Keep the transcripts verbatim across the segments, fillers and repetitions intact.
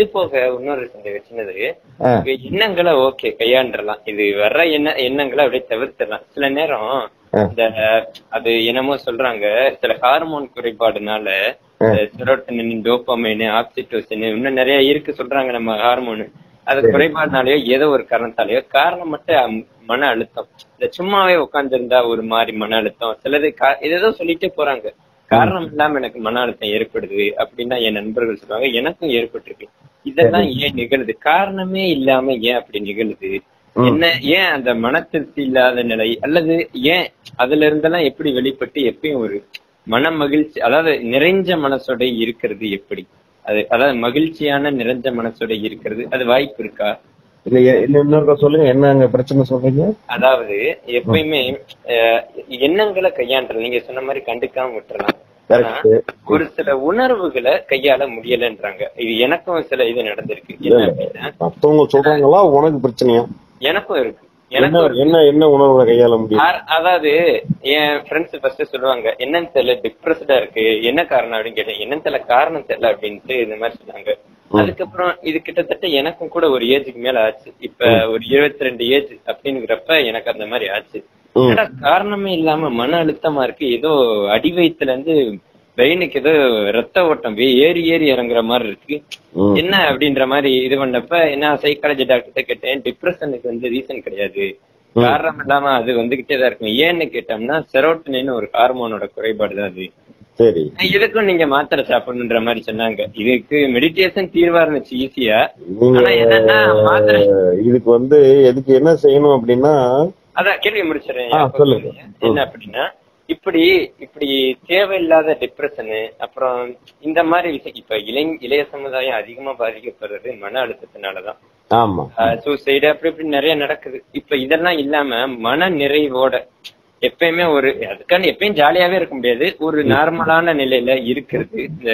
இது போக இன்னொரு சின்னது எண்ணங்களை ஓகே கையாண்டுலாம், இது வர்ற எண்ண எண்ணங்களை அப்படியே தவிர்த்துடலாம். சில நேரம் இந்த அது என்னமோ சொல்றாங்க, சில ஹார்மோன் குறைபாடுனால செரோட்டோனின், டோபமைன், ஆக்சிடோசின் இன்னும் நிறைய இருக்கு சொல்றாங்க. நம்ம ஹார்மோனு அது குறைபாடுனாலயோ ஏதோ ஒரு காரணத்தாலேயோ, காரணம் மட்டும் மன அழுத்தம். இந்த சும்மாவே உட்காந்துருந்தா ஒரு மாதிரி மன அழுத்தம். சிலது ஏதோ சொல்லிட்டே போறாங்க, காரணம் இல்லாம எனக்கு மன அழுத்தம் ஏற்படுது அப்படின்னா என் நண்பர்கள் சொல்லுவாங்க, எனக்கும் ஏற்பட்டிருக்கு. இதெல்லாம் ஏன் நிகழுது, காரணமே இல்லாம ஏன் அப்படி நிகழுது, என்ன ஏன் அந்த மனத்திருப்தி இல்லாத நிலை, அல்லது ஏன் அதுல இருந்தெல்லாம் எப்படி வெளிப்பட்டு எப்பயும் ஒரு மன மகிழ்ச்சி, அதாவது நிறைஞ்ச மனசோட இருக்கிறது எப்படி, அது அதாவது மகிழ்ச்சியான நிறைஞ்ச மனசோட இருக்கிறது, அது வாய்ப்பு இருக்கா? அதாவது எப்பயுமே எண்ணங்களை கையாண்டது நீங்க சொன்ன மாதிரி கண்டுக்காம விட்டுறலாம். ஒரு சில உணர்வுகளை கையாள முடியலன்றாங்க. இது எனக்கும் சில இது நடந்திருக்கு. என்ன அப்படின்னா சொல்றாங்களா, உனக்கு பிரச்சனையா? எனக்கும் இருக்கு. என்ன என்ன உணர்வுகளை கையாள முடியும்? அதாவது என் ஃப்ரெண்ட்ஸ் ஃபர்ஸ்ட் சொல்லுவாங்க, என்னன்னு தெரியல டிப்ரெஸ்டா இருக்கு, என்ன காரணம் அப்படின்னு கேட்டேன். என்னன்னு தெரியல, காரணம் தெரியல அப்படின்ட்டு இந்த மாதிரி சொன்னாங்க. அதுக்கப்புறம் இது கிட்டத்தட்ட எனக்கும் கூட ஒரு ஏஜுக்கு மேல ஆச்சு. இப்ப ஒரு இருபத்தி ரெண்டு ஏஜ் அப்படிங்கிறப்ப எனக்கு அந்த மாதிரி ஆச்சு. ஆனா காரணமே இல்லாம மன அழுத்தமா இருக்கு, ஏதோ அடிவயத்துல இருந்து பிரெயினுக்கு ஏதோ ரத்த ஓட்டம் ஏறி ஏறி இறங்குற மாதிரி இருக்கு, என்ன அப்படின்ற மாதிரி இது பண்ணப்ப என்ன சைக்காலஜி டாக்டர்கிட்ட கேட்டேன், டிப்ரெஷனுக்கு வந்து ரீசன் கிடையாது, காரணம் இல்லாம அது வந்துகிட்டேதான் இருக்கும். ஏன்னு கேட்டோம்னா செரோட்டனின்னு ஒரு ஹார்மோனோட குறைபாடு தான் அது, இதுக்கும் நீங்க மாத்திரை சாப்பிடணுன்ற மாதிரி சொன்னாங்க. இதுக்கு மெடிடேஷன் தீர்வா இருந்துச்சு ஈஸியா. இதுக்கு வந்து எதுக்கு என்ன செய்யணும் அப்படின்னா, அதான் கேள்வி முடிச்சிடறேன். என்ன அப்படின்னா இப்படி இப்படி தேவையில்லாத டிப்ரெஷனு, அப்புறம் இந்த மாதிரி விஷயம் இப்ப இளை இளைய சமுதாயம் அதிகமா பாதிக்கப்படுறது மன அழுத்தத்தினாலதான். ஆமா, சூசைடு அப்படி இப்படி நிறைய நடக்குது. இப்ப இதெல்லாம் இல்லாம மன நிறைவோட எப்பயுமே ஒரு அதுக்கான எப்பயும் ஜாலியாவே இருக்க முடியாது, ஒரு நார்மலான நிலையில இருக்கிறது. இந்த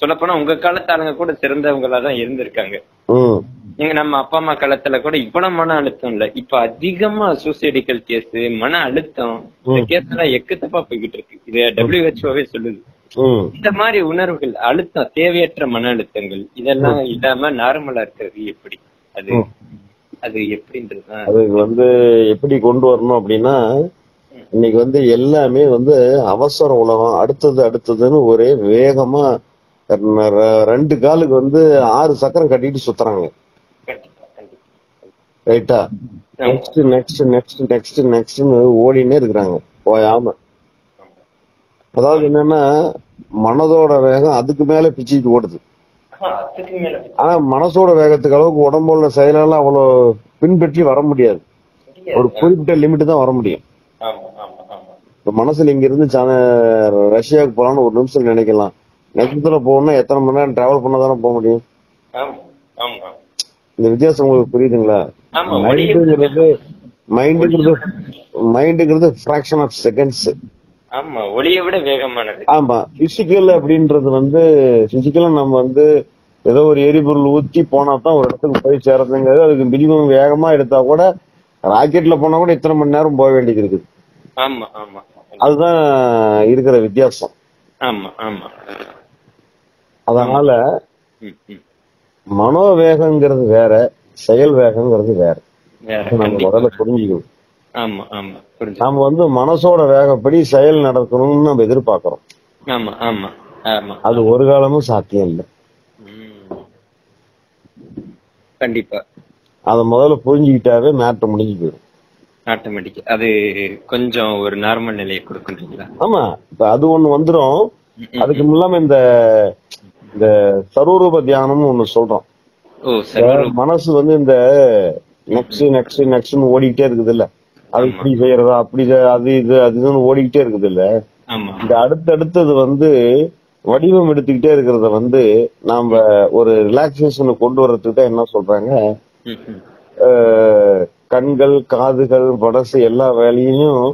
சொல்லப்போனா உங்க காலத்தாளுங்க கூட சிறந்தவங்களாதான் இருந்திருக்காங்க. நீங்க நம்ம அப்பா அம்மா காலத்துல கூட இவ்வளவு மன அழுத்தம் இல்ல. இப்ப அதிகமா சூசைடிக்கல் கேஸ், மன அழுத்தம், இந்த கேஸ் எல்லாம் எக்கத்தப்பா போய்கிட்டு இருக்கு. இது டபிள்யூஹெச்ஓவே சொல்லுது. இந்த மாதிரி உணர்வுகள், அழுத்தம், தேவையற்ற மன அழுத்தங்கள், இதெல்லாம் இல்லாம நார்மலா இருக்கிறது எப்படி, அது அது எப்படின்றதுதான். அது வந்து எப்படி கொண்டு வரணும் அப்படின்னா, இன்னைக்கு வந்து எல்லாமே வந்து அவசர உலகம், அடுத்தது அடுத்ததுன்னு ஒரே வேகமா ரெண்டு காலுக்கு வந்து ஆறு சக்கரம் கட்டிட்டு சுத்துறாங்க. ரைட்டா, நெக்ஸ்ட் நெக்ஸ்ட் நெக்ஸ்ட் நெக்ஸ்ட் நெக்ஸ்ட்னு ஓடினே இருக்கிறாங்க போயாம. அதாவது என்னன்னா மனதோட வேகம் அதுக்கு மேல பிச்சுட்டு ஓடுது. ஆனா மனசோட வேகத்துக்கு அளவுக்கு உடம்போட செயலால அவ்வளவு பின்பற்றி வர முடியாது. ஒரு குறிப்பிட்ட லிமிட் தான் வர முடியும். மனசுல இங்க இருந்து ரஷ்யாவுக்கு போகலான்னு ஒரு நிமிஷம் நினைக்கலாம், நட்சத்திர போகணும்னா எத்தனை மணி நேரம் டிராவல் பண்ணாதானே போக முடியும். இந்த வித்தியாசம் உங்களுக்கு புரியுதுங்களா? மைண்டுங்கிறது மைண்டுங்கிறது மைண்டுங்கிறது ஃபிராக்ஷன் ஆஃப் செகண்ட்ஸ். ஆமா, ஒளியை விட வேகமானது. ஆமா, பிசிக்கல் அப்படின்றது வந்து பிசிக்கலா நம்ம வந்து ஏதோ ஒரு எரிபொருள் ஊற்றி போனா தான் ஒரு இடத்துக்கு போய் சேர்றதுங்கிறது. அதுக்கு மினிமம் வேகமா எடுத்தா கூட, ராக்கெட்ல போனா கூட இத்தனை மணி நேரம் போக வேண்டியது இருக்குது. ஆமா ஆமா, அதுதான் இருக்கிற வித்தியாசம். ஆமா ஆமா, அதனால மனோவேகங்கிறது வேற, செயல் வேகங்கிறது வேற. நம்ம உடலை புரிஞ்சுக்கணும். ஆமா ஆமா, நம்ம வந்து மனசோட வேகப்படி செயல் நடக்கணும்னு நம்ம எதிர்பார்க்கிறோம். ஆமா ஆமா ஆமா, அது ஒரு காலமும் சாத்தியம் இல்லை. கண்டிப்பா அத முதல்ல புரிஞ்சுக்கிட்டாவே மேட்டர் முடிஞ்சு போயிடும். ஆட்டோமேட்டிக், அது கொஞ்சம் ஒரு நார்மல் நிலையை கொடுக்குறீங்களா? ஆமா, இப்ப அது ஒண்ணு வந்துடும். அதுக்கு முல்லாம இந்த இந்த சரூரூப தியானம்னு ஒண்ணு சொல்றோம். மனசு வந்து இந்த நெக்ஸ்ட் நெக்ஸ்ட் நெக்ஸ்ட்னு ஓடிக்கிட்டே இருக்குது இல்ல, அது இப்படி செய்யறதா அப்படி அது இது அதுன்னு ஓடிக்கிட்டே இருக்குது இல்ல, இந்த அடுத்தடுத்தது வந்து வடிவம் எடுத்துக்கிட்டே இருக்கிறத வந்து நாம ஒரு ரிலாக்சேஷனை கொண்டு வர்றதுக்கு தான் என்ன சொல்றாங்க, கண்கள், காதுகள், மனசு எல்லா வேலையிலும்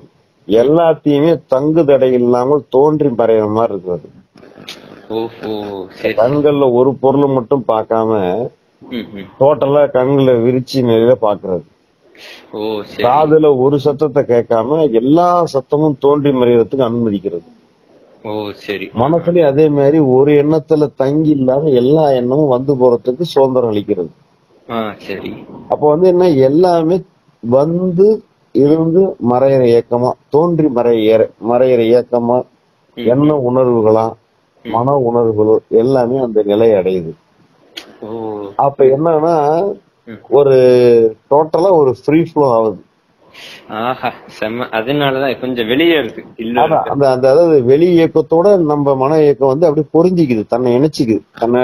எல்லாத்தையுமே தங்கு தடை இல்லாமல் தோன்றி பறையிற மாதிரி இருக்கிறது. கண்கள்ல ஒரு பொருள் மட்டும் பார்க்காம டோட்டலா கண்களை விரிச்சி நிறைய பாக்குறது, காதுல ஒரு சத்தத்தை கேட்காம எல்லா சத்தமும் தோன்றி மறையறதுக்கு அனுமதிக்கிறது. ஓ சரி. மனசுல அதே மாதிரி ஒரு எண்ணத்துல தங்கி இல்லாம எல்லா எண்ணமும் வந்து போறதுக்கு சுதந்திரம் அளிக்கிறது. அப்ப வந்து என்ன, எல்லாமே வந்து இருந்து மறையிற இயக்கமா, தோன்றி மறைய மறையிற இயக்கமா, எண்ண உணர்வுகளா, மன உணர்வுகளோ எல்லாமே அந்த நிலை அடையுது. அப்ப என்னன்னா ஒரு டோட்டலா ஒரு ஃப்ரீ ஃப்ளோ ஆகுது. அதனாலதான் கொஞ்சம் வெளியே இருக்கு. அதாவது வெளி இயக்கத்தோட நம்ம மன இயக்கம் வந்து அப்படியே பொருந்திக்குது, தன்னை இணைச்சிக்குது, தன்னை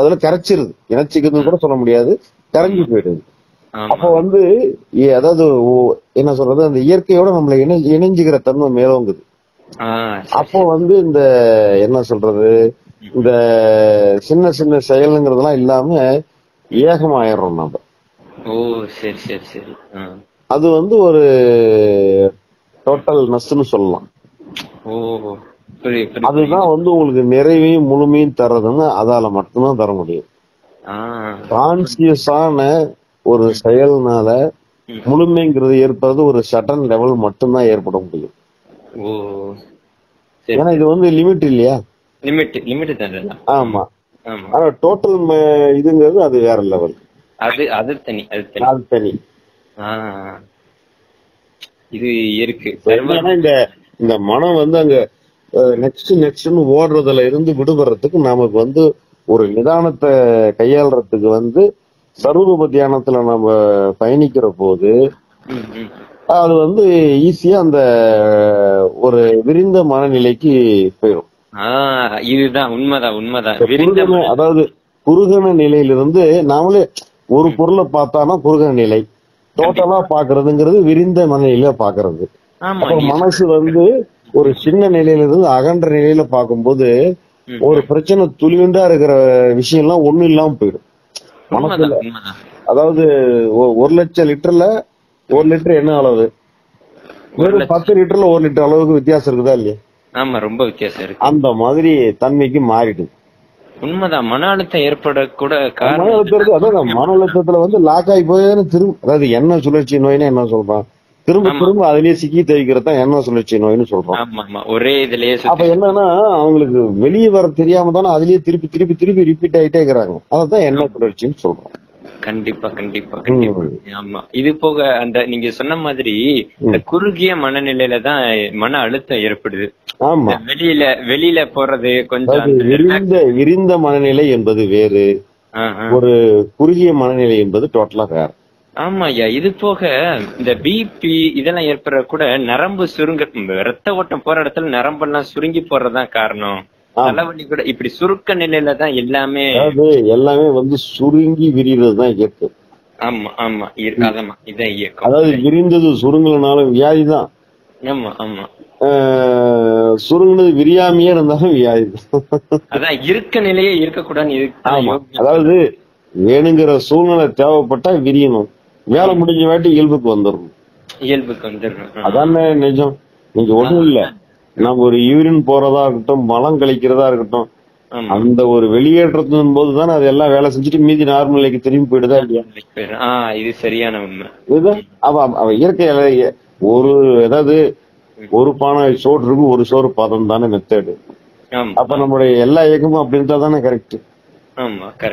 அதுல கரைச்சிருது. இணைச்சிக்குதுன்னு கூட சொல்ல முடியாது, கரைஞ்சி போயிடுது. அப்ப வந்து அதாவது என்ன சொல்றது, அந்த இயற்கையோட நம்மள இணை இணைஞ்சுக்கிற தன்மை மேலோங்குது. அப்போ வந்து இந்த என்ன சொல்றது, இந்த சின்ன சின்ன செயலுங்கிறதெல்லாம் இல்லாம ஏகமாயிடுறோம் நம்ம. ஓ சரி சரி சரி. அது வந்து ஒரு டோட்டல் நஸ்ன்னு சொல்லலாம். அதுதான் வந்து உங்களுக்கு நிறைவையும் முழுமையும் தர்றதுன்னு அதால மட்டும்தான் தர முடியும். கான்சியஸான ஒரு செயல்னால முழுமைங்கிறது ஏற்படுறது ஒரு சடன் லெவல் மட்டும்தான் ஏற்பட முடியும். ஏன்னா இது வந்து லிமிட் இல்லையா? லிமிட் லிமிட் தான். ஆமா. ஆனா டோட்டல் இதுங்கிறது அது வேற லெவல். அது அது தனி, அது தனி. இது இருக்கு. இந்த மனம் வந்து அங்க நெக்ஸ்ட் நெக்ஸ்ட்னு ஓடுறதுல இருந்து விடுபடுறதுக்கு நமக்கு வந்து ஒரு நிதானத்தை கையாளுறதுக்கு வந்து சர்வரூப தியானத்துல நம்ம பயணிக்கிற போது அது வந்து ஈஸியா அந்த ஒரு விரிந்த மனநிலைக்கு போயிடும். இதுதான் உண்மைதான், உண்மைதான். விரிந்த அதாவது புருகன நிலையிலிருந்து நாமளே ஒரு பொருளை பார்த்தானா புருகன நிலை, டோட்டலா பாக்குறதுங்கிறது விரிந்த மனநிலையில பாக்குறது. மனசு வந்து ஒரு சின்ன நிலையில இருந்து அகன்ற நிலையில பாக்கும்போது ஒரு பிரச்சனை துளியுண்டா இருக்கிற விஷயம் எல்லாம் ஒண்ணும் இல்லாம போயிடும் மனசுல. அதாவது ஒரு லட்சம் லிட்டர்ல ஒரு லிட்டர் என்ன அளவு, பத்து லிட்டர்ல ஒரு லிட்டர் அளவுக்கு வித்தியாசம் இருக்குதா இல்லையா? ஆமா, ரொம்ப வித்தியாசம் இருக்கு. அந்த மாதிரி தன்மைக்கு மாறிடுது. உண்மைதான். மன அழுத்தம் ஏற்படக்கூட மன அழுத்தம். அதான் மன அழுத்தத்துல வந்து லாக் ஆகி போய் திரும்ப, அதாவது எண்ண சுழற்சி நோயின்னு என்ன சொல்றான், திரும்ப திரும்ப அதுலயே சிக்கி தவிக்கிறதான் எண்ண சுழற்சி நோயின்னு சொல்றான். ஒரே இதுலயே. அப்ப என்னன்னா அவங்களுக்கு வெளியே வர தெரியாம தானே அதுலயே திருப்பி திருப்பி திருப்பி ரிப்பீட் ஆகிட்டே இருக்கிறாங்க. அதான் எண்ண சுழற்சின்னு சொல்றோம். கண்டிப்பா கண்டிப்பா கண்டிப்பா. ஆமா. இது போக அந்த நீங்க சொன்ன மாதிரி குறுகிய மனநிலையில தான் மன அழுத்தம் ஏற்படுது. ஆமா. வெளியில வெளியில போறது கொஞ்சம். விரிந்த விரிந்த மனநிலை என்பது வேறு, ஒரு குறுகிய மனநிலை என்பது டோட்டலா வேற. ஆமா ஐயா. இது போக இந்த பிபி இதெல்லாம் ஏற்படுற கூட நரம்பு சுருங்க, ரத்த ஓட்டம் போற இடத்துல நரம்பெல்லாம் சுருங்கி போறதுதான் காரணம். தலைவலி கூட இப்படி சுருக்க நிலையில தான் எல்லாமே எல்லாமே வந்து சுருங்கி விரிறதுதான் இயக்கம். ஆமா ஆமா. இருக்காதமா இதான் இயக்கம். அதாவது விரிந்தது சுருங்கலனாலும் வியாதிதான். ஆமா ஆமா. சுருங்கினது விரியாமையே இருந்தாலும் வியாதிதான். அதான் இருக்க நிலையே இருக்கக்கூடாது. ஆமா. அதாவது வேணுங்கிற சூழ்நிலை தேவைப்பட்டா விரியணும், வேலை முடிஞ்ச வாட்டி இயல்புக்கு வந்துடணும். இயல்புக்கு வந்துடணும். அதான நிஜம். நீங்க ஒண்ணும் இல்ல, நம்ம ஒரு யூரின் போறதா இருக்கட்டும், மலம் கழிக்கிறதா இருக்கட்டும், அந்த ஒரு வெளியேற்றத்தின் போதுதான் அது எல்லாம் வேலை செஞ்சுட்டு மீதி நார்மல் நிலைக்கு திரும்பி போயிடுதா இல்லையா? இது சரியான உண்மை. அவ இயற்கையில ஒரு ஏதாவது ஒரு பானை சோறு இருக்கும், ஒரு சோறு பாதம் தானே மெத்தேடு. அப்ப நம்மளுடைய எல்லா இயக்கமும் அப்படி இருந்தா தானே கரெக்ட்.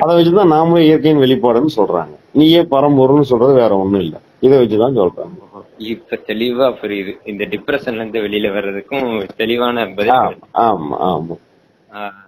அதை வச்சுதான் நாமளும் இயற்கையின் வெளிப்பாடுன்னு சொல்றாங்க. நீயே பரம்பொருள்னு சொல்றது வேற ஒண்ணும் இல்ல, இதை வச்சுதான் சொல்றாங்க. இப்ப தெளிவா புரியுது. இந்த டிப்ரெஷன்ல இருந்து வெளியில வர்றதுக்கும் தெளிவான பதில். ஆமா ஆமா.